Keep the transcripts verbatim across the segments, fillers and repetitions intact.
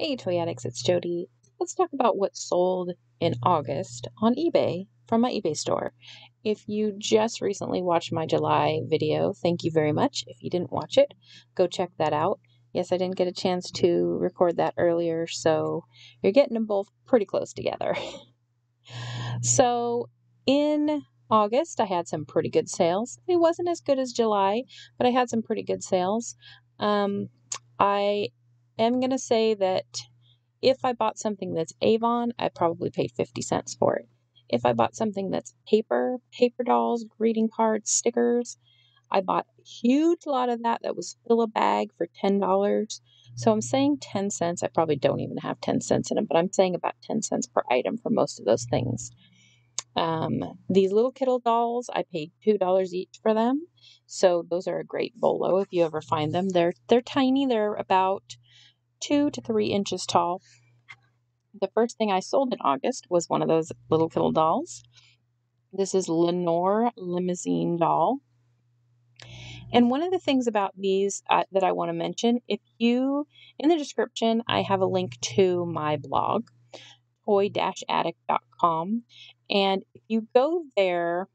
Hey Toy Addicts, it's Jody. Let's talk about what sold in August on eBay from my eBay store. If you just recently watched my July video, thank you very much. If you didn't watch it, go check that out. Yes, I didn't get a chance to record that earlier, so you're getting them both pretty close together. So in August, I had some pretty good sales. It wasn't as good as July, but I had some pretty good sales. Um, I am going to say that if I bought something that's Avon, I probably paid fifty cents for it. If I bought something that's paper, paper dolls, greeting cards, stickers, I bought a huge lot of that that was fill a bag for ten dollars. So I'm saying ten cents. I probably don't even have ten cents in them, but I'm saying about ten cents per item for most of those things. Um, these little Kiddle dolls, I paid two dollars each for them. So those are a great bolo if you ever find them. They're, they're tiny. They're about two to three inches tall. The first thing I sold in August was one of those little Kiddle dolls. This is Lenore Limousine doll. And one of the things about these uh, that I want to mention, if you, in the description, I have a link to my blog, toy addict dot com. And if you go there,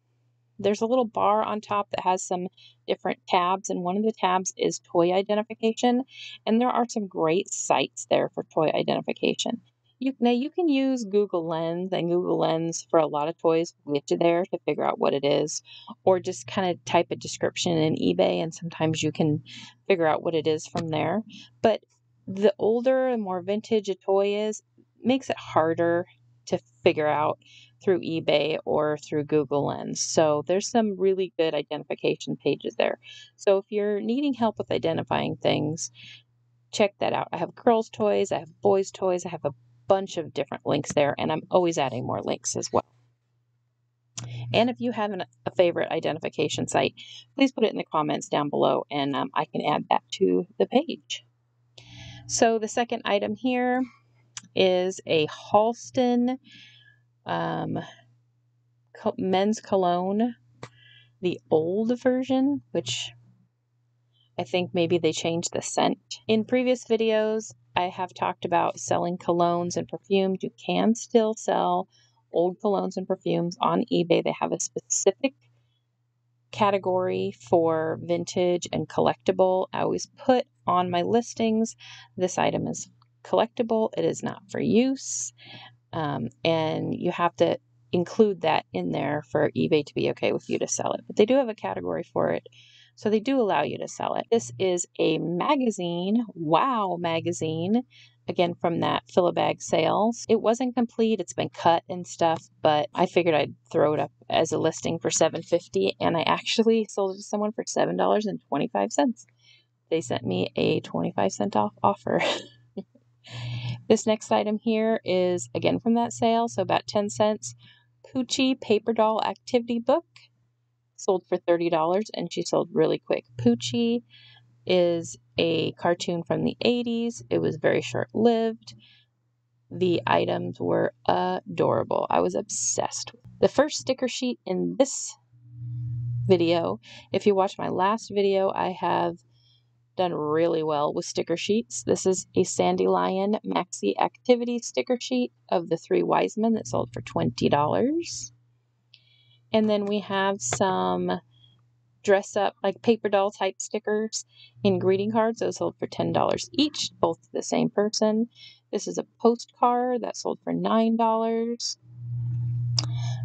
there's a little bar on top that has some different tabs. And one of the tabs is toy identification. And there are some great sites there for toy identification. You, now, you can use Google Lens and Google Lens for a lot of toys will get you there to figure out what it is, or just kind of type a description in eBay, and sometimes you can figure out what it is from there. But the older and more vintage a toy is, makes it harder to figure out through eBay or through Google Lens. So there's some really good identification pages there. So if you're needing help with identifying things, check that out. I have girls' toys, I have boys' toys, I have a bunch of different links there, and I'm always adding more links as well. And if you have an, a favorite identification site, please put it in the comments down below, and um, I can add that to the page. So the second item here is a Halston um, men's cologne, the old version, which I think maybe they changed the scent. In previous videos, I have talked about selling colognes and perfumes. You can still sell old colognes and perfumes on eBay. They have a specific category for vintage and collectible. I always put on my listings, this item is collectible. It is not for use. Um, and you have to include that in there for eBay to be okay with you to sell it. But they do have a category for it. So they do allow you to sell it. This is a magazine, Wow magazine, again from that fill-a-bag sales. It wasn't complete, it's been cut and stuff, but I figured I'd throw it up as a listing for seven fifty, and I actually sold it to someone for seven dollars and twenty-five cents. They sent me a twenty-five cent off offer. This next item here is, again from that sale, so about ten cents, Poochie Paper Doll Activity Book. Sold for thirty dollars, and she sold really quick. Poochie is a cartoon from the eighties. It was very short-lived. The items were adorable. I was obsessed. The first sticker sheet in this video, if you watch my last video, I have done really well with sticker sheets. This is a Sandy Lion Maxi Activity sticker sheet of the Three Wise Men that sold for twenty dollars. And then we have some dress up, like paper doll type stickers in greeting cards. Those sold for ten dollars each, both to the same person. This is a postcard that sold for nine dollars.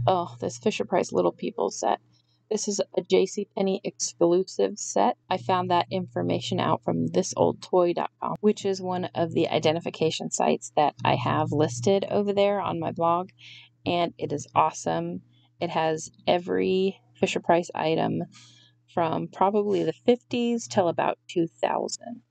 Oh, this Fisher-Price Little People set. This is a JCPenney exclusive set. I found that information out from this old toy dot com, which is one of the identification sites that I have listed over there on my blog. And it is awesome. It has every Fisher-Price item from probably the fifties till about two thousand.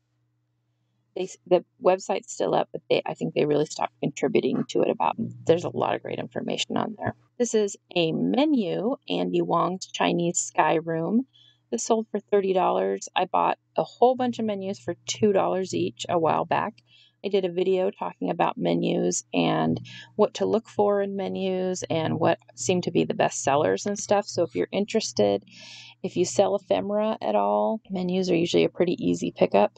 They, the website's still up, but they, I think they really stopped contributing to it about. There's a lot of great information on there. This is a menu, Andy Wong's Chinese Sky Room. This sold for thirty dollars. I bought a whole bunch of menus for two dollars each a while back. I did a video talking about menus and what to look for in menus and what seem to be the best sellers and stuff. So if you're interested, if you sell ephemera at all, menus are usually a pretty easy pickup.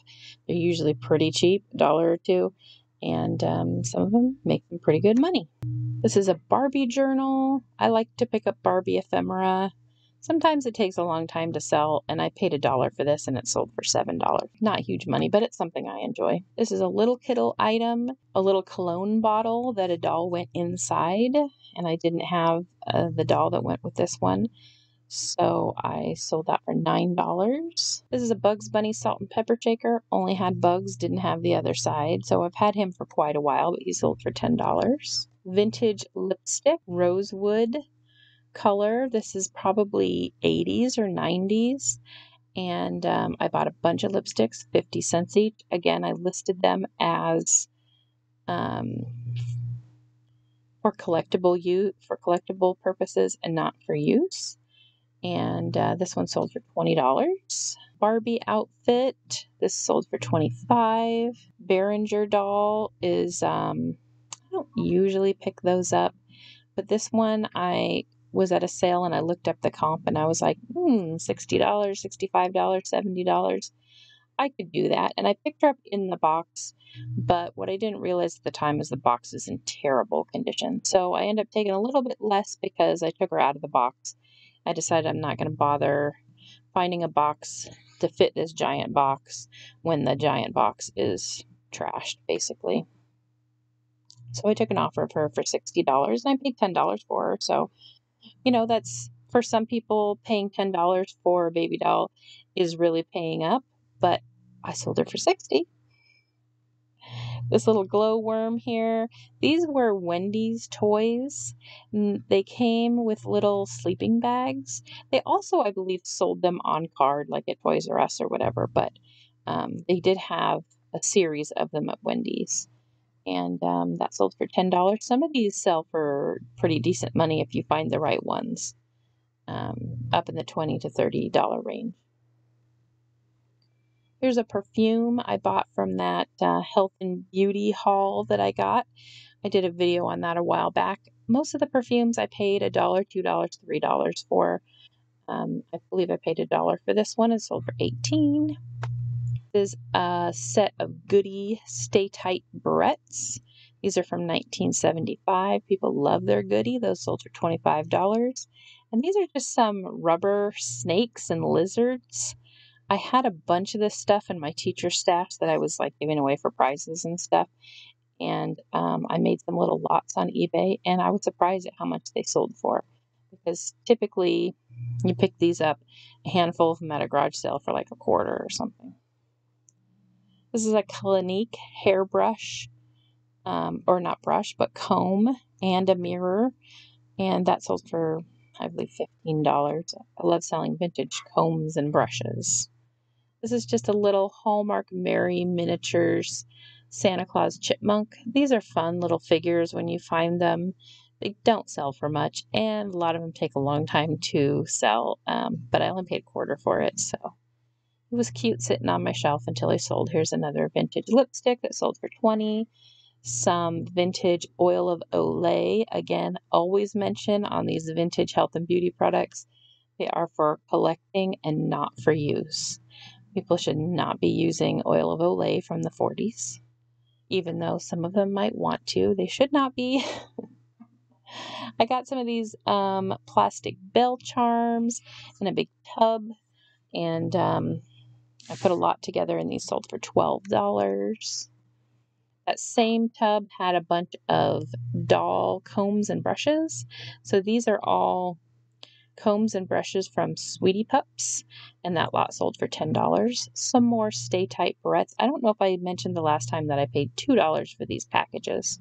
They're usually pretty cheap, a dollar or two. and um, some of them make them pretty good money. This is a Barbie journal. I like to pick up Barbie ephemera. Sometimes it takes a long time to sell, and I paid a dollar for this, and it sold for seven dollars. Not huge money, but it's something I enjoy. This is a little Kiddle item, a little cologne bottle that a doll went inside, and I didn't have uh, the doll that went with this one, so I sold that for nine dollars. This is a Bugs Bunny salt and pepper shaker. Only had Bugs, didn't have the other side, so I've had him for quite a while, but he sold for ten dollars. Vintage lipstick, rosewood color. This is probably eighties or nineties, and um, I bought a bunch of lipsticks, fifty cents each. Again, I listed them as um, for collectible use, for collectible purposes, and not for use. And uh, this one sold for twenty dollars. Barbie outfit. This sold for twenty-five dollars. Behringer doll is. Um, I don't usually pick those up, but this one I was at a sale and I looked up the comp and I was like, hmm, sixty dollars, sixty-five dollars, seventy dollars. I could do that. And I picked her up in the box, but what I didn't realize at the time is the box is in terrible condition. So I ended up taking a little bit less because I took her out of the box. I decided I'm not going to bother finding a box to fit this giant box when the giant box is trashed, basically. So I took an offer of her for sixty dollars and I paid ten dollars for her. So, you know, that's for some people paying ten dollars for a baby doll is really paying up, but I sold her for sixty dollars. This little glow worm here. These were Wendy's toys. They came with little sleeping bags. They also, I believe, sold them on card, like at Toys R Us or whatever, but um, they did have a series of them at Wendy's. And um, that sold for ten dollars. Some of these sell for pretty decent money if you find the right ones, um, up in the twenty to thirty dollar range. Here's a perfume I bought from that uh, health and beauty haul that I got. I did a video on that a while back. Most of the perfumes I paid a dollar, two dollars, three dollars for. Um, I believe I paid a dollar for this one. It sold for eighteen dollars. This is a set of Goody Stay Tight barrettes. These are from nineteen seventy-five. People love their Goody. Those sold for twenty-five dollars. And these are just some rubber snakes and lizards. I had a bunch of this stuff in my teacher stash that I was like giving away for prizes and stuff. And um, I made some little lots on eBay, and I was surprised at how much they sold for. Because typically you pick these up, a handful of them at a garage sale for like a quarter or something. This is a Clinique hairbrush, um, or not brush, but comb and a mirror. And that sold for, I believe, fifteen dollars. I love selling vintage combs and brushes. This is just a little Hallmark Merry Miniatures Santa Claus chipmunk. These are fun little figures when you find them. They don't sell for much, and a lot of them take a long time to sell, um, but I only paid a quarter for it, so... It was cute sitting on my shelf until I sold. Here's another vintage lipstick that sold for twenty dollars. Some vintage Oil of Olay. Again, always mention on these vintage health and beauty products, they are for collecting and not for use. People should not be using Oil of Olay from the forties. Even though some of them might want to, they should not be. I got some of these um, plastic bell charms in a big tub. And um, I put a lot together, and these sold for twelve dollars. That same tub had a bunch of doll combs and brushes. So these are all combs and brushes from Sweetie Pups, and that lot sold for ten dollars. Some more Stay Tight barrettes. I don't know if I mentioned the last time that I paid two dollars for these packages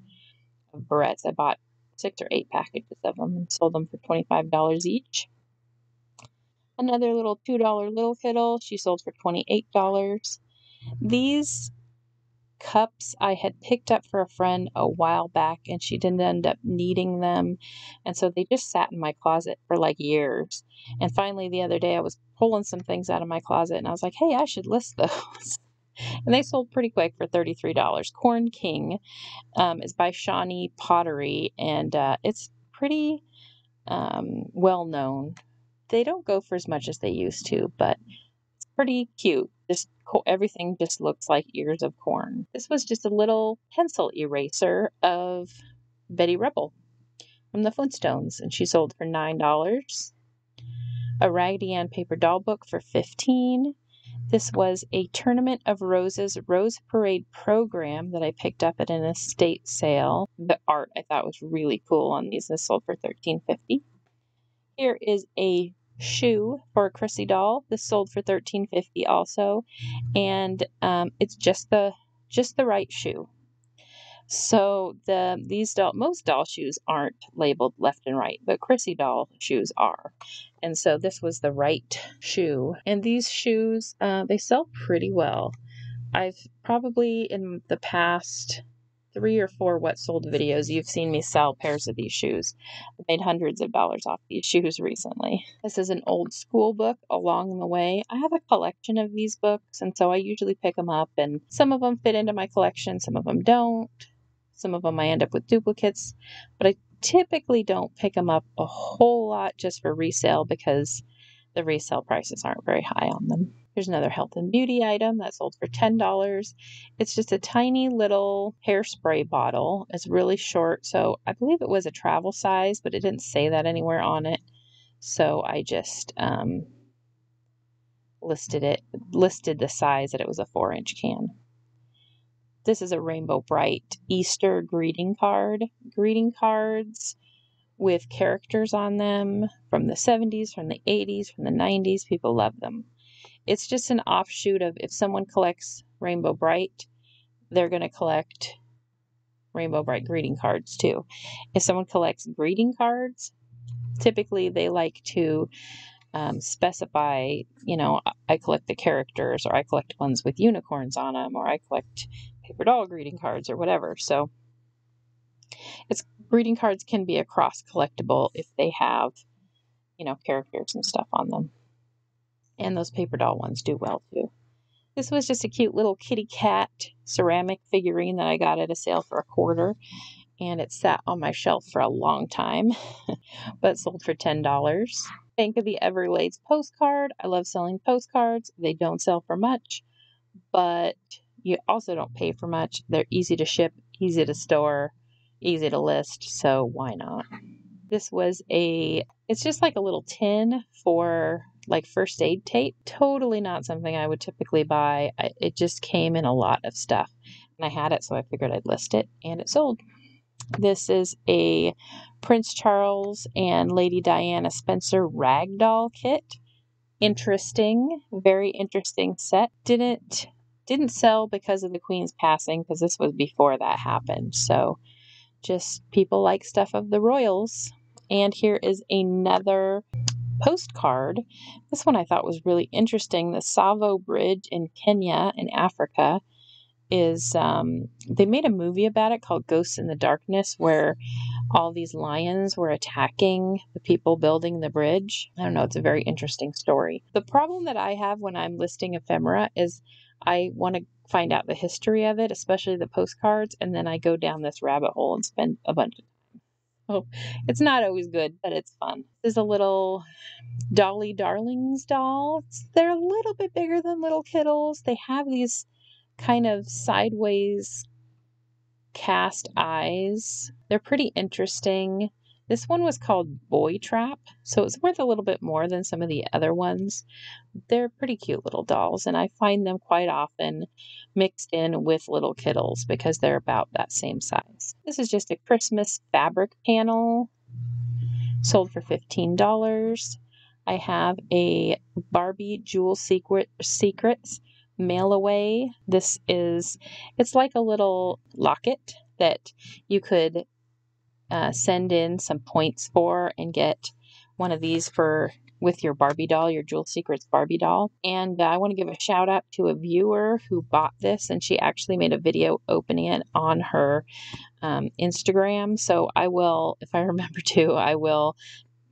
of barrettes. I bought six or eight packages of them and sold them for twenty-five dollars each. Another little two dollar little Kiddle. She sold for twenty-eight dollars. These cups I had picked up for a friend a while back, and she didn't end up needing them. And so they just sat in my closet for like years. And finally the other day I was pulling some things out of my closet, and I was like, hey, I should list those. And they sold pretty quick for thirty-three dollars. Corn King um, is by Shawnee Pottery, and uh, it's pretty um, well known. They don't go for as much as they used to, but it's pretty cute. Just everything just looks like ears of corn. This was just a little pencil eraser of Betty Rubble from the Flintstones, and she sold for nine dollars. A Raggedy Ann paper doll book for fifteen dollars. This was a Tournament of Roses Rose Parade program that I picked up at an estate sale. The art I thought was really cool on these. This sold for thirteen fifty. Here is a shoe for a Chrissy doll. This sold for thirteen fifty also, and um, it's just the just the right shoe. So the these doll most doll shoes aren't labeled left and right, but Chrissy doll shoes are, and so this was the right shoe. And these shoes uh, they sell pretty well. I've probably in the past three or four what sold videos you've seen me sell pairs of these shoes. I made hundreds of dollars off these shoes recently. This is an old school book, Along the Way. I have a collection of these books, and so I usually pick them up, and some of them fit into my collection, some of them don't. Some of them I end up with duplicates, but I typically don't pick them up a whole lot just for resale because the resale prices aren't very high on them. Here's another health and beauty item that sold for ten dollars. It's just a tiny little hairspray bottle. It's really short, so I believe it was a travel size, but it didn't say that anywhere on it. So I just um, listed it, listed the size that it was a four inch can. This is a Rainbow Bright Easter greeting card. Greeting cards with characters on them from the seventies, from the eighties, from the nineties. People love them. It's just an offshoot of if someone collects Rainbow Bright, they're going to collect Rainbow Bright greeting cards too. If someone collects greeting cards, typically they like to Um, specify, you know, I collect the characters, or I collect ones with unicorns on them, or I collect paper doll greeting cards or whatever. So it's greeting cards can be a cross collectible if they have, you know, characters and stuff on them. And those paper doll ones do well too. This was just a cute little kitty cat ceramic figurine that I got at a sale for a quarter, and it sat on my shelf for a long time, but sold for ten dollars. Bank of the Everglades postcard. I love selling postcards. They don't sell for much, but you also don't pay for much. They're easy to ship, easy to store, easy to list, so why not? This was a, it's just like a little tin for like first aid tape. Totally not something I would typically buy. I, it just came in a lot of stuff, and I had it, so I figured I'd list it, and it sold. This is a Prince Charles and Lady Diana Spencer ragdoll kit. Interesting, very interesting set. Didn't didn't sell because of the Queen's passing, because this was before that happened. So just people like stuff of the royals. And here is another postcard. This one I thought was really interesting. The Savo Bridge in Kenya in Africa. Is um, they made a movie about it called Ghosts in the Darkness, where all these lions were attacking the people building the bridge. I don't know, it's a very interesting story. The problem that I have when I'm listing ephemera is I want to find out the history of it, especially the postcards, and then I go down this rabbit hole and spend a bunch of time. Oh, it's not always good, but it's fun. There's a little Dolly Darlings doll. They're a little bit bigger than little Kiddles. They have these kind of sideways cast eyes. They're pretty interesting. This one was called Boy Trap, so it's worth a little bit more than some of the other ones. They're pretty cute little dolls, and I find them quite often mixed in with little Kiddles because they're about that same size. This is just a Christmas fabric panel, sold for fifteen dollars. I have a Barbie Jewel Secret Secrets mail away. This is, it's like a little locket that you could uh, send in some points for and get one of these for with your Barbie doll, your Jewel Secrets Barbie doll. And uh, I want to give a shout out to a viewer who bought this, and she actually made a video opening it on her um, Instagram. So I will, if I remember to, I will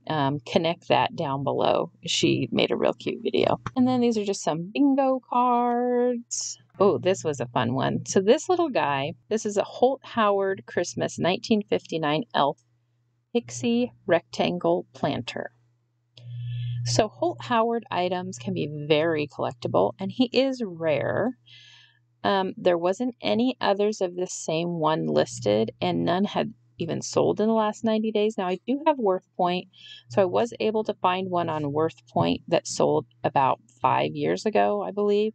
Um, connect that down below. She made a real cute video. And then these are just some bingo cards. Oh, this was a fun one. So this little guy, this is a Holt Howard Christmas nineteen fifty-nine elf pixie rectangle planter. So Holt Howard items can be very collectible, and he is rare. Um, there wasn't any others of this same one listed, and none had even sold in the last ninety days. Now, I do have WorthPoint, so I was able to find one on WorthPoint that sold about five years ago, I believe,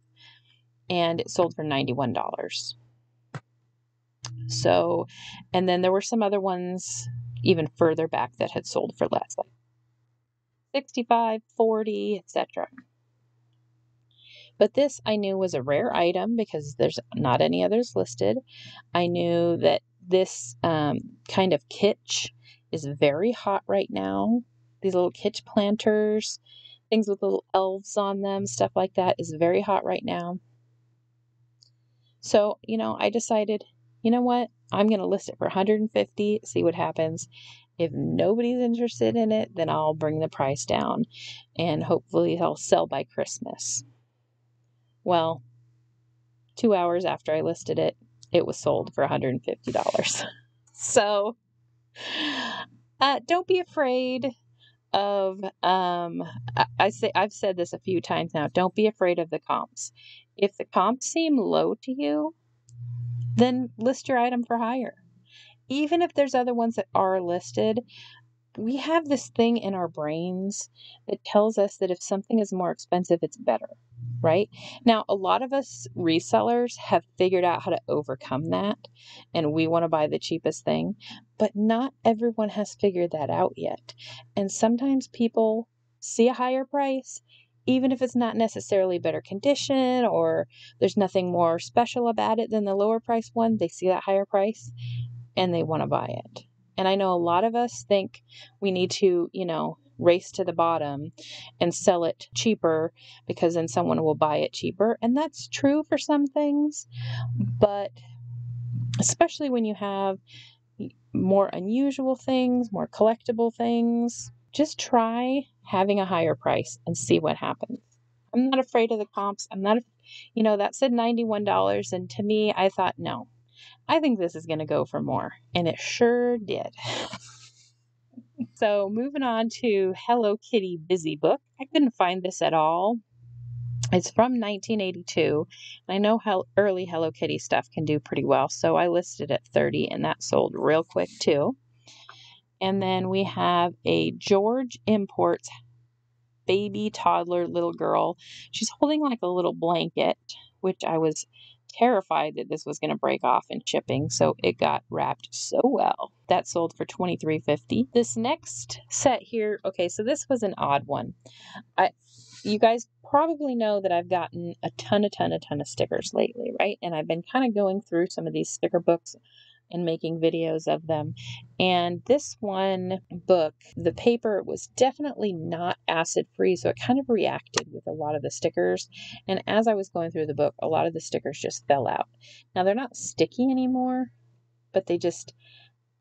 and it sold for ninety-one dollars. So, and then there were some other ones even further back that had sold for less, like sixty-five, forty, et cetera. But this I knew was a rare item because there's not any others listed. I knew that this um, kind of kitsch is very hot right now. These little kitsch planters, things with little elves on them, stuff like that is very hot right now. So, you know, I decided, you know what? I'm going to list it for one hundred fifty dollars, see what happens. If nobody's interested in it, then I'll bring the price down and hopefully I'll sell by Christmas. Well, two hours after I listed it, it was sold for one hundred fifty dollars. So uh, don't be afraid of, um, I, I say, I've said this a few times now, don't be afraid of the comps. If the comps seem low to you, then list your item for higher. Even if there's other ones that are listed, we have this thing in our brains that tells us that if something is more expensive, it's better, right? Now, a lot of us resellers have figured out how to overcome that, and we want to buy the cheapest thing, but not everyone has figured that out yet. And sometimes people see a higher price, even if it's not necessarily better condition or there's nothing more special about it than the lower price one, they see that higher price and they want to buy it. And I know a lot of us think we need to, you know, race to the bottom and sell it cheaper because then someone will buy it cheaper. And that's true for some things, but especially when you have more unusual things, more collectible things, just try having a higher price and see what happens. I'm not afraid of the comps. I'm not, you know, that said ninety-one dollars. And to me, I thought, no, I think this is going to go for more. And it sure did. So moving on to Hello Kitty Busy Book. I couldn't find this at all. It's from nineteen eighty-two. And I know how early Hello Kitty stuff can do pretty well. So I listed at thirty dollars and that sold real quick too. And then we have a George Imports baby toddler little girl. She's holding like a little blanket, which I was terrified that this was going to break off in shipping, so it got wrapped so well. That sold for twenty-three fifty. This next set here, okay, so this was an odd one. I, you guys probably know that I've gotten a ton, a ton, a ton of stickers lately, right? And I've been kind of going through some of these sticker books and making videos of them. And this one book, the paper was definitely not acid free, so it kind of reacted with a lot of the stickers. And as I was going through the book, a lot of the stickers just fell out. Now they're not sticky anymore, but they just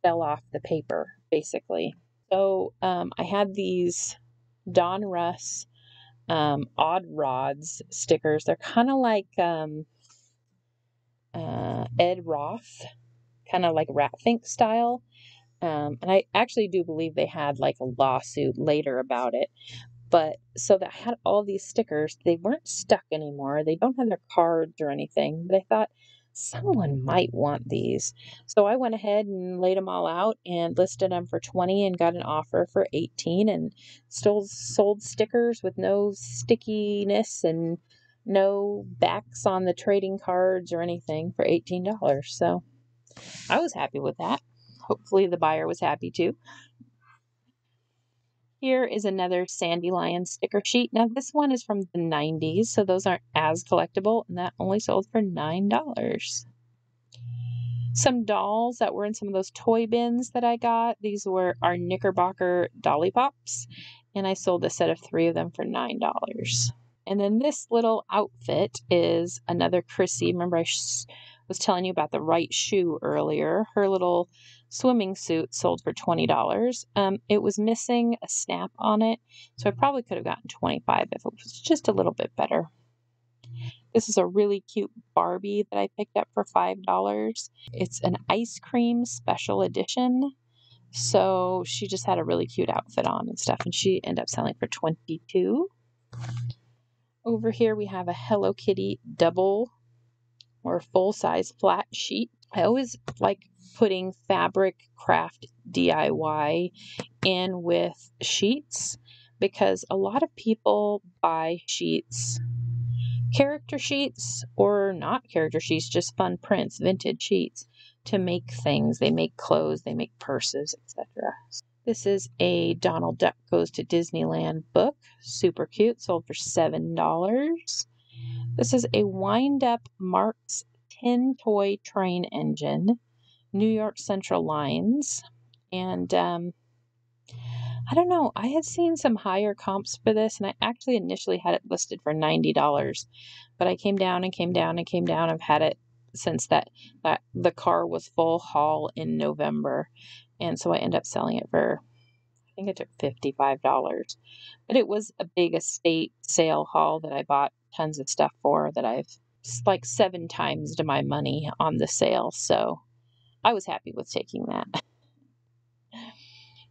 fell off the paper basically. So um, I had these Don Russ um, Odd Rods stickers. They're kind of like um, uh, Ed Roth, kind of like Ratfink style. Um, and I actually do believe they had like a lawsuit later about it. But so that I had all these stickers, they weren't stuck anymore. They don't have their cards or anything, but I thought someone might want these. So I went ahead and laid them all out and listed them for twenty and got an offer for eighteen and still sold stickers with no stickiness and no backs on the trading cards or anything for eighteen dollars. So I was happy with that. Hopefully the buyer was happy too. Here is another Sandy Lion sticker sheet. Now this one is from the nineties, so those aren't as collectible, and that only sold for nine dollars. Some dolls that were in some of those toy bins that I got. These were our Knickerbocker Dolly Pops, and I sold a set of three of them for nine dollars. And then this little outfit is another Chrissy. Remember I sh- was telling you about the right shoe earlier. Her little swimming suit sold for twenty dollars. Um, it was missing a snap on it, so I probably could have gotten twenty-five dollars if it was just a little bit better. This is a really cute Barbie that I picked up for five dollars. It's an ice cream special edition, So she just had a really cute outfit on and stuff, and she ended up selling for twenty-two dollars. Over here we have a Hello Kitty double or full-size flat sheet. I always like putting fabric craft D I Y in with sheets because a lot of people buy sheets, character sheets or not character sheets, just fun prints, vintage sheets to make things. They make clothes, they make purses, et cetera. This is a Donald Duck Goes to Disneyland book, super cute, sold for seven dollars. This is a wind-up Mark's tin toy train engine, New York Central lines, and um, I don't know, I had seen some higher comps for this, and I actually initially had it listed for ninety dollars, but I came down and came down and came down. I've had it since that, that the car was full haul in November, and so I ended up selling it for, I think it took fifty-five dollars, but it was a big estate sale haul that I bought tons of stuff for that I've like seven times to my money on the sale, so I was happy with taking that.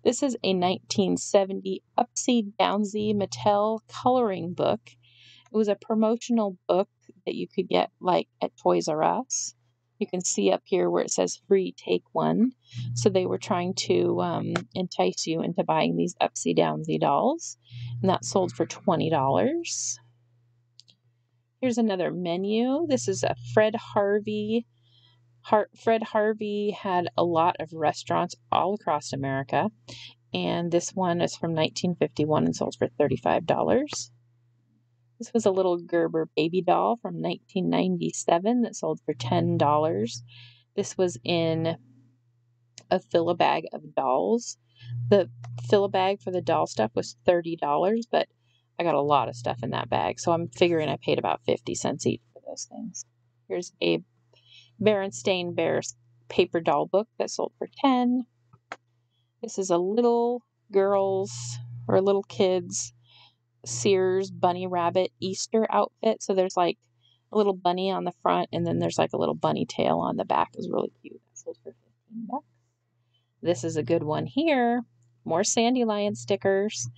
This is a nineteen seventy Upsy Downsy Mattel coloring book. It was a promotional book that you could get like at Toys R Us. You can see up here where it says free take one. So they were trying to um, entice you into buying these Upsy Downsy dolls. And that sold for twenty dollars. Here's another menu. This is a Fred Harvey. Fred Harvey had a lot of restaurants all across America, and this one is from nineteen fifty-one and sold for thirty-five dollars. This was a little Gerber baby doll from nineteen ninety-seven that sold for ten dollars. This was in a fill-a-bag of dolls. The fill-a-bag for the doll stuff was thirty dollars, but I got a lot of stuff in that bag, so I'm figuring I paid about fifty cents each for those things. Here's a Berenstain Bears paper doll book that sold for ten dollars. This is a little girls or little kids Sears bunny rabbit Easter outfit. So there's like a little bunny on the front, and then there's like a little bunny tail on the back. It's really cute. That sold for fifteen bucks. This is a good one here. More Sandy Lion stickers.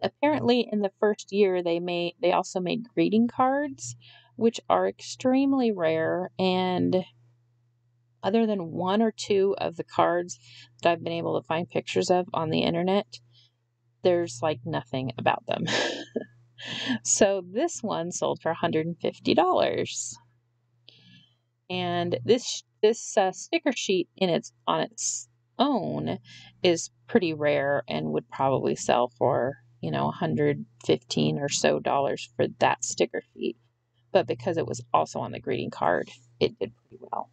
Apparently, in the first year, they made they also made greeting cards, which are extremely rare, and other than one or two of the cards that I've been able to find pictures of on the internet, there's like nothing about them. So this one sold for one hundred fifty dollars. And this this uh, sticker sheet in its on its own is pretty rare and would probably sell for, you know, one hundred fifteen or so dollars for that sticker sheet. But because it was also on the greeting card, it did pretty well.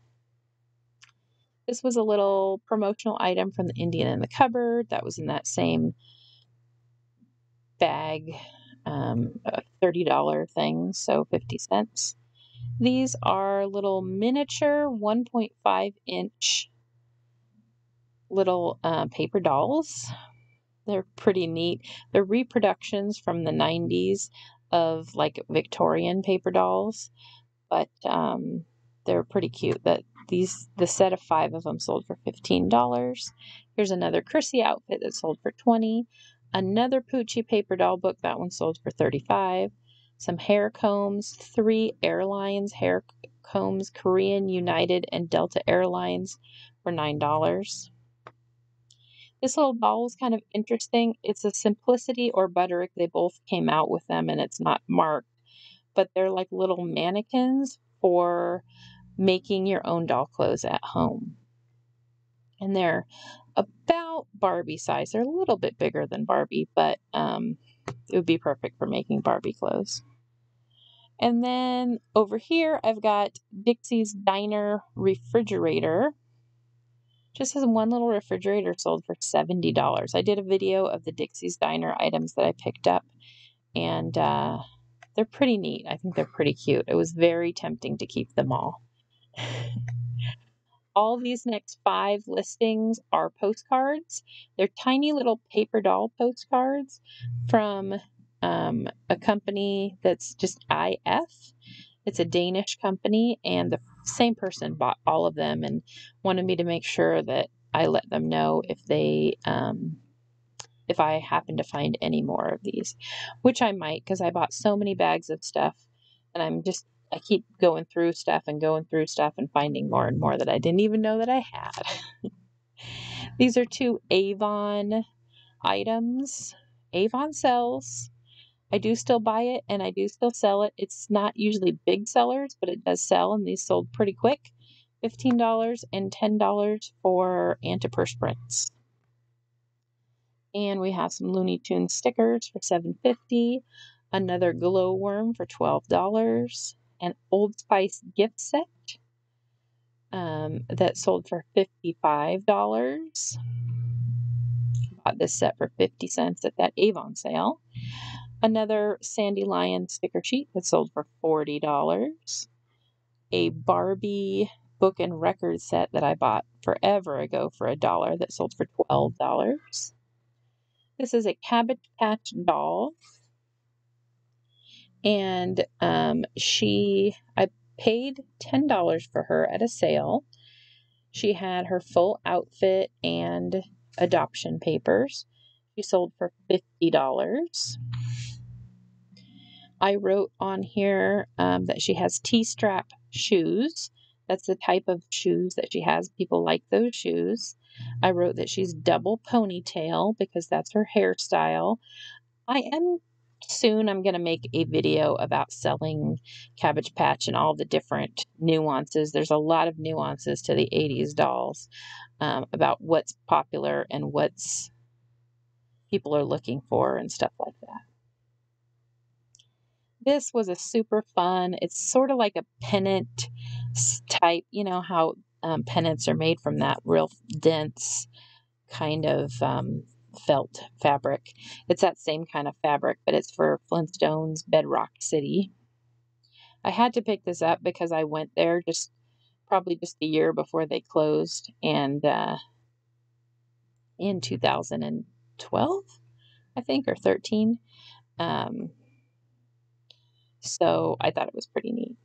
This was a little promotional item from the Indian in the Cupboard that was in that same bag, um, thirty dollar thing, so fifty cents. These are little miniature one point five inch little uh, paper dolls. They're pretty neat. They're reproductions from the nineties. Of like Victorian paper dolls, but um, they're pretty cute. That these the set of five of them sold for fifteen dollars. Here's another Chrissy outfit that sold for twenty dollars. Another Poochie paper doll book, that one sold for thirty-five dollars. Some hair combs, three airlines hair combs, Korean, United, and Delta Airlines for nine dollars. This little doll was kind of interesting. It's a Simplicity or Butterick. They both came out with them, and it's not marked. But they're like little mannequins for making your own doll clothes at home. And they're about Barbie size. They're a little bit bigger than Barbie, but um, it would be perfect for making Barbie clothes. And then over here, I've got Dixie's Diner refrigerator. Just as one little refrigerator sold for seventy dollars. I did a video of the Dixie's Diner items that I picked up, and uh, they're pretty neat. I think they're pretty cute. It was very tempting to keep them all. All these next five listings are postcards. They're tiny little paper doll postcards from um, a company that's just I F. It's a Danish company, and the same person bought all of them and wanted me to make sure that I let them know if they, um, if I happen to find any more of these, which I might, because I bought so many bags of stuff, and I'm just, I keep going through stuff and going through stuff and finding more and more that I didn't even know that I had. These are two Avon items. Avon sells. I do still buy it, and I do still sell it. It's not usually big sellers, but it does sell, and these sold pretty quick. fifteen dollars and ten dollars for antiperspirants. And we have some Looney Tunes stickers for seven fifty, another glowworm for twelve dollars, an Old Spice gift set um, that sold for fifty-five dollars. Bought this set for fifty cents at that Avon sale. Another Sandy Lion sticker sheet that sold for forty dollars. A Barbie book and record set that I bought forever ago for a dollar that sold for twelve dollars. This is a Cabbage Patch doll. And um, she, I paid ten dollars for her at a sale. She had her full outfit and adoption papers. She sold for fifty dollars. I wrote on here um, that she has T-strap shoes. That's the type of shoes that she has. People like those shoes. I wrote that she's double ponytail because that's her hairstyle. I am... Soon I'm going to make a video about selling Cabbage Patch and all the different nuances. There's a lot of nuances to the eighties dolls um, about what's popular and what's people are looking for and stuff like that. This was a super fun. It's sort of like a pennant type, you know how um, pennants are made from that real dense kind of um, felt fabric. It's that same kind of fabric, but it's for Flintstones Bedrock City. I had to pick this up because I went there just probably just a year before they closed, and uh, in two thousand twelve, I think, or thirteen. Um, so I thought it was pretty neat.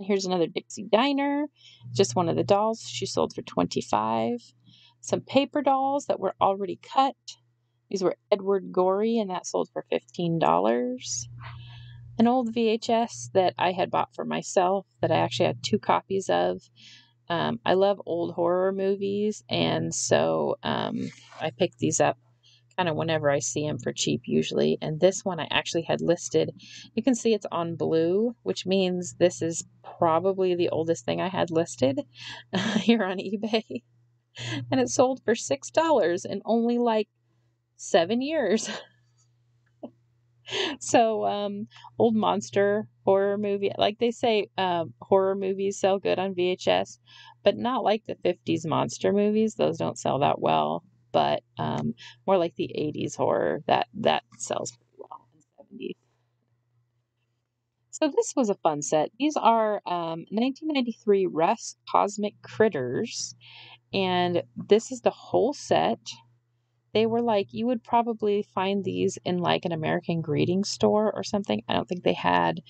Here's another Dixie Diner, just one of the dolls. She sold for twenty-five dollars. Some paper dolls that were already cut. These were Edward Gorey, and that sold for fifteen dollars. An old V H S that I had bought for myself that I actually had two copies of. Um, I love old horror movies, and so um, I pick these up kind of whenever I see them for cheap usually. And this one I actually had listed. You can see it's on blue, which means this is probably the oldest thing I had listed uh, here on eBay. And it sold for six dollars in only like seven years. So, um, old monster horror movie. Like they say, um, horror movies sell good on V H S, but not like the fifties monster movies. Those don't sell that well, but, um, more like the eighties horror that, that sells pretty well in the seventies. So this was a fun set. These are, um, nineteen ninety-three Russ Cosmic Critters. And this is the whole set. They were like, you would probably find these in like an American greeting store or something. I don't think they had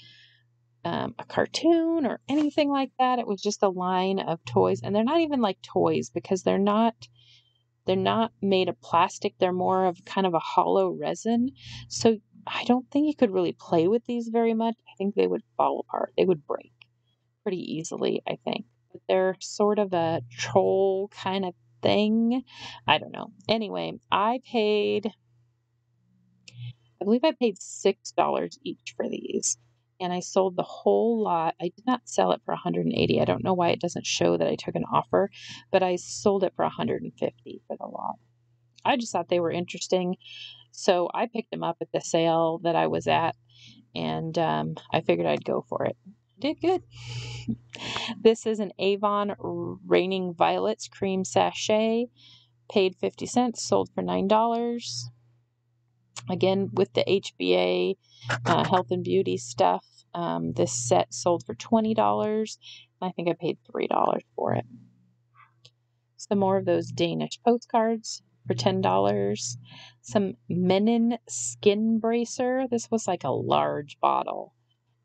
um, a cartoon or anything like that. It was just a line of toys. And they're not even like toys because they're not, they're not made of plastic. They're more of kind of a hollow resin. So I don't think you could really play with these very much. I think they would fall apart. They would break pretty easily, I think. They're sort of a troll kind of thing. I don't know. Anyway, I paid, I believe I paid six dollars each for these. And I sold the whole lot. I did not sell it for one hundred eighty dollars. I don't know why it doesn't show that I took an offer, but I sold it for one hundred fifty dollars for the lot. I just thought they were interesting. So I picked them up at the sale that I was at, and um, I figured I'd go for it. Did good. This is an Avon Raining Violets cream sachet. Paid fifty cents, sold for nine dollars. Again, with the H B A uh, health and beauty stuff, um, this set sold for twenty dollars. And I think I paid three dollars for it. Some more of those Danish postcards for ten dollars. Some Menin Skin Bracer. This was like a large bottle.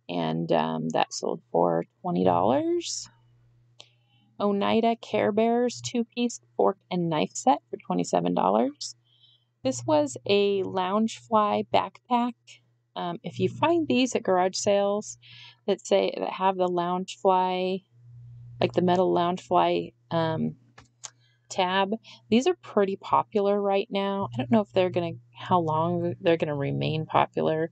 And um, that sold for twenty dollars. Oneida Care Bears two-piece fork and knife set for twenty-seven dollars. This was a Loungefly backpack. Um, if you find these at garage sales that say that have the Loungefly, like the metal Loungefly um, tab, these are pretty popular right now. I don't know if they're gonna how long they're gonna remain popular,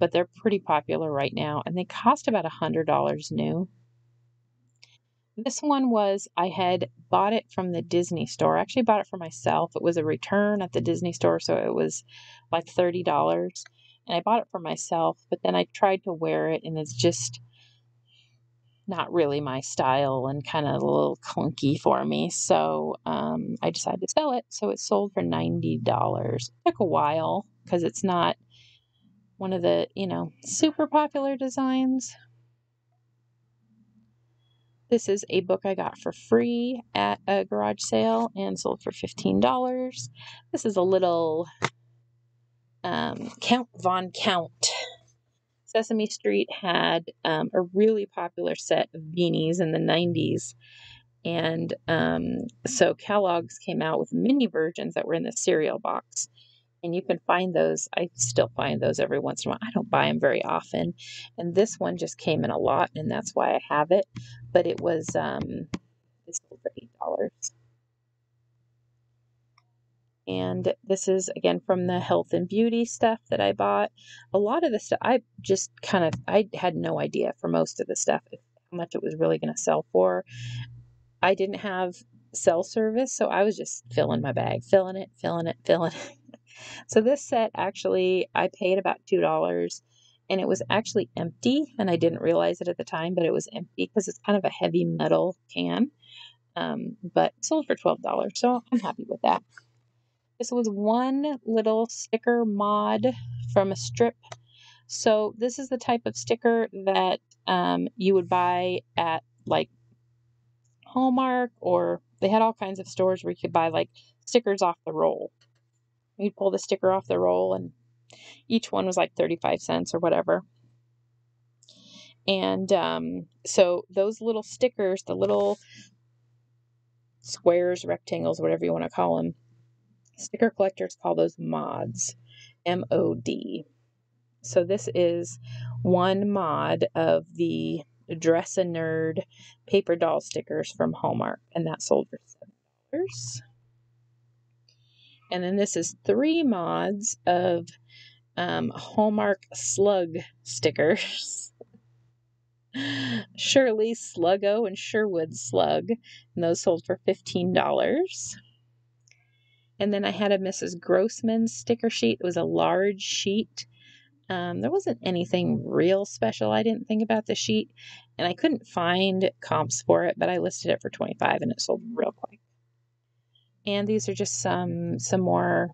but they're pretty popular right now, and they cost about a hundred dollars new. This one was, I had bought it from the Disney store. I actually bought it for myself. It was a return at the Disney store, so it was like thirty dollars. And I bought it for myself, but then I tried to wear it, and it's just not really my style and kind of a little clunky for me. So um, I decided to sell it, so it sold for ninety dollars. It took a while because it's not one of the, you know, super popular designs. This is a book I got for free at a garage sale and sold for fifteen dollars. This is a little um, Count Von Count. Sesame Street had um, a really popular set of beanies in the nineties. And um, so Kellogg's came out with mini versions that were in the cereal box. And you can find those. I still find those every once in a while. I don't buy them very often. And this one just came in a lot, and that's why I have it. But it was, um, it sold for eight dollars. And this is, again, from the health and beauty stuff that I bought. A lot of the stuff, I just kind of, I had no idea for most of the stuff how much it was really going to sell for. I didn't have cell service, so I was just filling my bag, filling it, filling it, filling it. So this set, actually, I paid about two dollars, and it was actually empty, and I didn't realize it at the time, but it was empty because it's kind of a heavy metal can, um, but sold for twelve dollars, so I'm happy with that. This was one little sticker mod from a strip. So this is the type of sticker that um, you would buy at, like, Hallmark, or they had all kinds of stores where you could buy, like, stickers off the roll. You'd pull the sticker off the roll, and each one was like thirty-five cents or whatever. And um, so those little stickers, the little squares, rectangles, whatever you want to call them, sticker collectors call those mods, M O D. So this is one mod of the Dress a Nerd paper doll stickers from Hallmark, and that sold for seven dollars. And then this is three mods of um, Hallmark Slug stickers. Shirley Sluggo and Sherwood Slug. And those sold for fifteen dollars. And then I had a Missus Grossman sticker sheet. It was a large sheet. Um, there wasn't anything real special, I didn't think, about the sheet. And I couldn't find comps for it, but I listed it for twenty-five dollars, and it sold real quick. And these are just some some more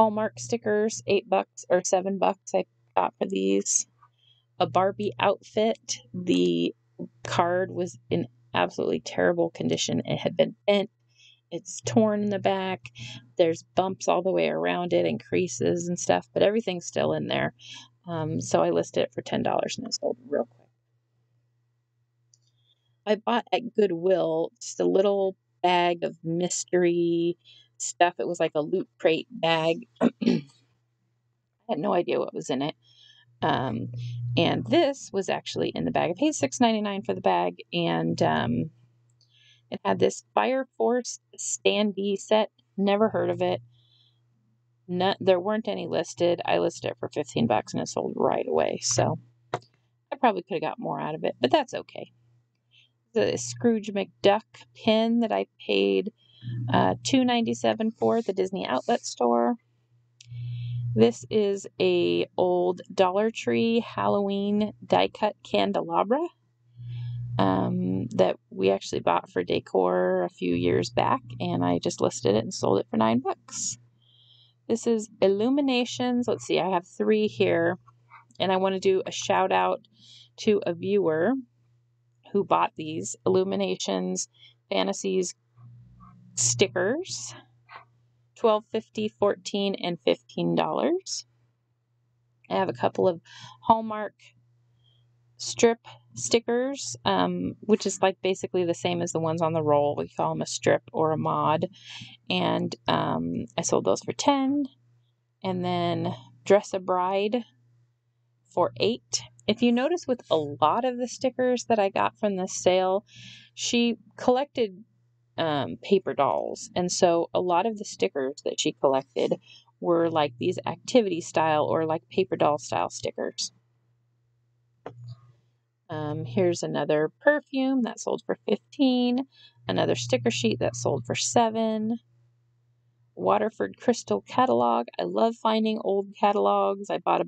Hallmark stickers, eight bucks or seven bucks I got for these. A Barbie outfit. The card was in absolutely terrible condition. It had been bent. It's torn in the back. There's bumps all the way around it and creases and stuff, but everything's still in there. Um, so I listed it for ten dollars, and it sold real quick. I bought at Goodwill just a little bag of mystery stuff. It was like a loot crate bag. I had no idea what was in it. Um, and this was actually in the bag. I paid six ninety-nine for the bag, and um, it had this Fire Force standee set. Never heard of it. Not, there weren't any listed. I listed it for fifteen bucks, and it sold right away. So I probably could have got more out of it, but that's okay. The Scrooge McDuck pin that I paid uh, two ninety-seven for at the Disney Outlet Store. This is a old Dollar Tree Halloween die-cut candelabra um, that we actually bought for decor a few years back, and I just listed it and sold it for nine bucks. This is Illuminations. Let's see, I have three here, and I want to do a shout out to a viewer who bought these Illuminations Fantasies stickers, twelve fifty, fourteen dollars, and fifteen dollars. I have a couple of Hallmark strip stickers, um, which is like basically the same as the ones on the roll. We call them a strip or a mod. And um, I sold those for ten dollars. And then Dress a Bride for eight dollars. If you notice with a lot of the stickers that I got from this sale, she collected um, paper dolls. And so a lot of the stickers that she collected were like these activity style or like paper doll style stickers. Um, here's another perfume that sold for fifteen dollars. Another sticker sheet that sold for seven dollars. Waterford Crystal Catalog. I love finding old catalogs. I bought a,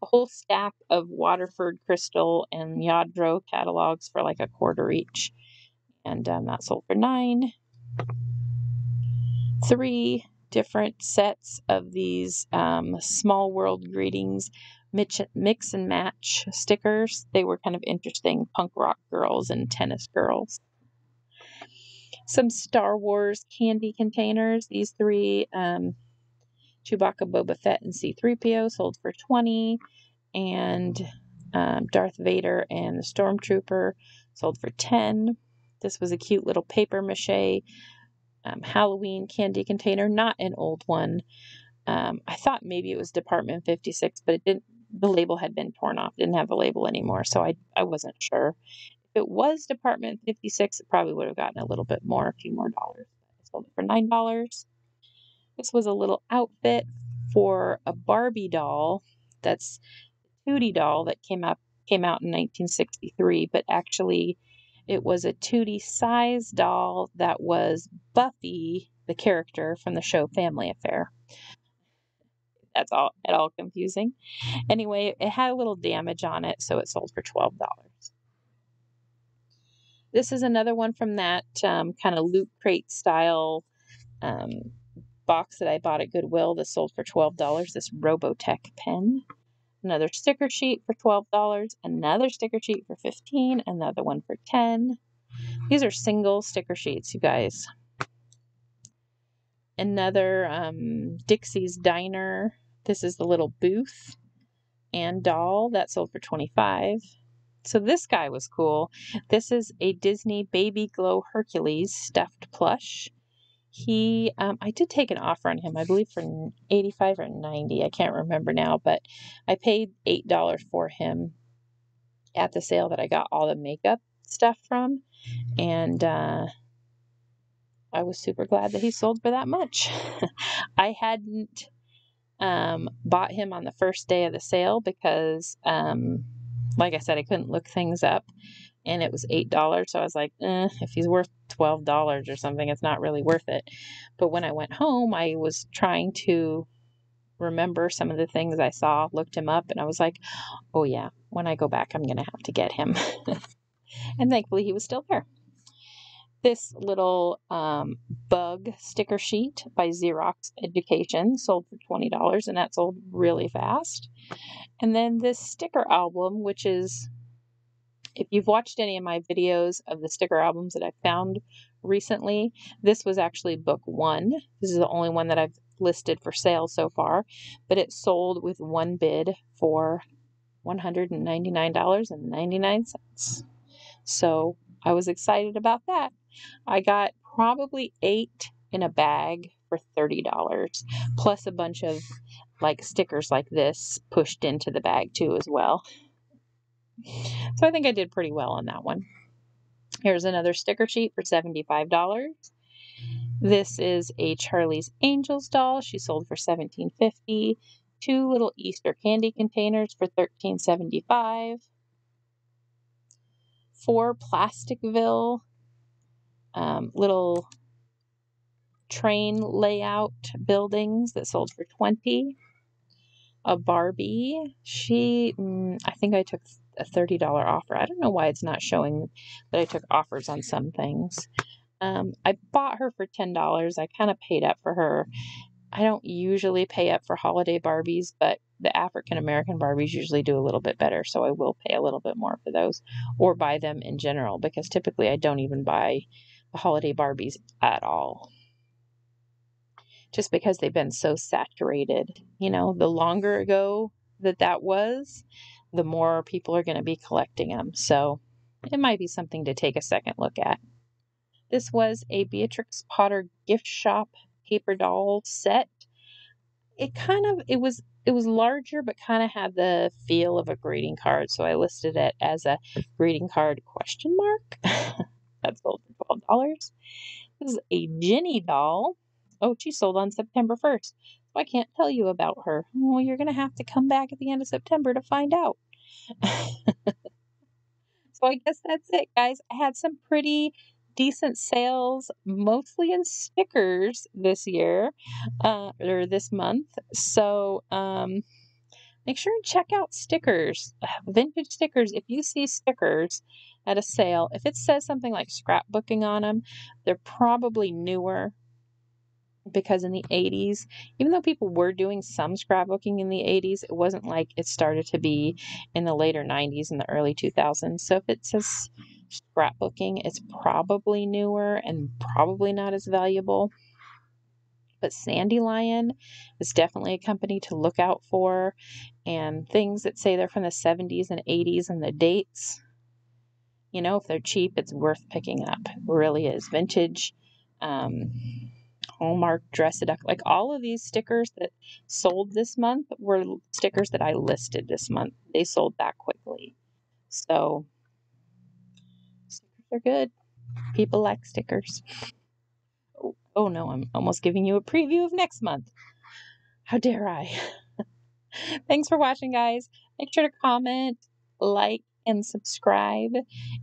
a whole stack of Waterford Crystal and Yadro catalogs for like a quarter each. And um, that sold for nine dollars. Three different sets of these um, Small World Greetings mix and match stickers. They were kind of interesting. Punk rock girls and tennis girls. Some Star Wars candy containers. These three, um, Chewbacca, Boba Fett, and C three P O sold for twenty dollars. And um, Darth Vader and the Stormtrooper sold for ten dollars. This was a cute little paper mache um, Halloween candy container. Not an old one. Um, I thought maybe it was Department fifty-six, but it didn't. The label had been torn off. Didn't have the label anymore, so I, I wasn't sure. If it was Department fifty-six, it probably would have gotten a little bit more, a few more dollars. I sold it for nine dollars. This was a little outfit for a Barbie doll. That's a Tootie doll that came out, came out in nineteen sixty-three, but actually it was a Tootie size doll that was Buffy, the character from the show Family Affair. That's all at all confusing. Anyway, it had a little damage on it, so it sold for twelve dollars. This is another one from that um, kind of loot crate style um, box that I bought at Goodwill. This sold for twelve dollars, this Robotech pen. Another sticker sheet for twelve dollars, another sticker sheet for fifteen dollars, another one for ten dollars. These are single sticker sheets, you guys. Another um, Dixie's Diner. This is the little booth and doll that sold for twenty-five dollars. So this guy was cool. This is a Disney Baby Glow Hercules stuffed plush. He, um, I did take an offer on him, I believe for eighty-five dollars or ninety dollars. I can't remember now, but I paid eight dollars for him at the sale that I got all the makeup stuff from. And, uh, I was super glad that he sold for that much. I hadn't um, bought him on the first day of the sale because, um, like I said, I couldn't look things up. And it was eight dollars. So I was like, eh, if he's worth twelve dollars or something, it's not really worth it. But when I went home, I was trying to remember some of the things I saw, looked him up, and I was like, oh yeah, when I go back, I'm going to have to get him. And thankfully, he was still there. This little um, bug sticker sheet by Xerox Education sold for twenty dollars, and that sold really fast. And then this sticker album, which is, if you've watched any of my videos of the sticker albums that I found recently, this was actually book one. This is the only one that I've listed for sale so far, but it sold with one bid for one hundred ninety-nine dollars and ninety-nine cents. So I was excited about that. I got probably eight in a bag for thirty dollars, plus a bunch of like stickers like this pushed into the bag too as well. So I think I did pretty well on that one. Here's another sticker sheet for seventy-five dollars. This is a Charlie's Angels doll. She sold for seventeen fifty. Two little Easter candy containers for thirteen seventy-five. Four Plasticville Um, little train layout buildings that sold for twenty dollars. A Barbie. She, mm, I think I took a thirty dollars offer. I don't know why it's not showing that I took offers on some things. Um, I bought her for ten dollars. I kind of paid up for her. I don't usually pay up for holiday Barbies, but the African American Barbies usually do a little bit better, so I will pay a little bit more for those or buy them in general because typically I don't even buy holiday Barbies at all, just because they've been so saturated. You know, the longer ago that that was, the more people are going to be collecting them. So it might be something to take a second look at. This was a Beatrix Potter gift shop paper doll set. It kind of, it was, it was larger, but kind of had the feel of a greeting card. So I listed it as a greeting card question mark. That sold for twelve dollars. This is a Ginny doll. Oh, she sold on September first. So I can't tell you about her. Well, you're going to have to come back at the end of September to find out. So I guess that's it, guys. I had some pretty decent sales, mostly in stickers this year, uh, or this month. So um, make sure and check out stickers, vintage stickers. If you see stickers at a sale, if it says something like scrapbooking on them, they're probably newer, because in the eighties, even though people were doing some scrapbooking in the eighties, it wasn't like it started to be in the later nineties and the early two thousands. So if it says scrapbooking, it's probably newer and probably not as valuable. But Sandy Lion is definitely a company to look out for, and things that say they're from the seventies and eighties and the dates, you know, if they're cheap, it's worth picking up. It really is. Vintage, um, Hallmark, Dress It Up, like all of these stickers that sold this month were stickers that I listed this month. They sold that quickly. So stickers are good. People like stickers. Oh, oh no, I'm almost giving you a preview of next month. How dare I? Thanks for watching, guys. Make sure to comment, like, and subscribe.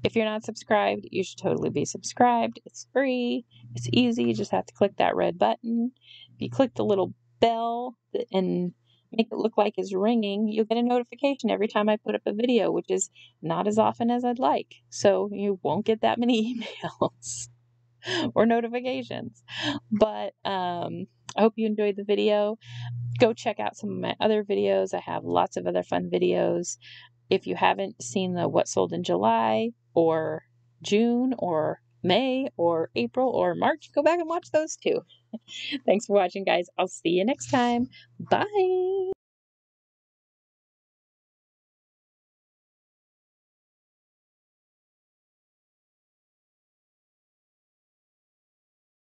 If you're not subscribed, you should totally be subscribed. It's free. It's easy. You just have to click that red button. If you click the little bell and make it look like it's ringing, you'll get a notification every time I put up a video, which is not as often as I'd like. So you won't get that many emails or notifications. But um, I hope you enjoyed the video. Go check out some of my other videos. I have lots of other fun videos. If you haven't seen the What Sold in July or June or May or April or March, go back and watch those too. Thanks for watching, guys. I'll see you next time. Bye.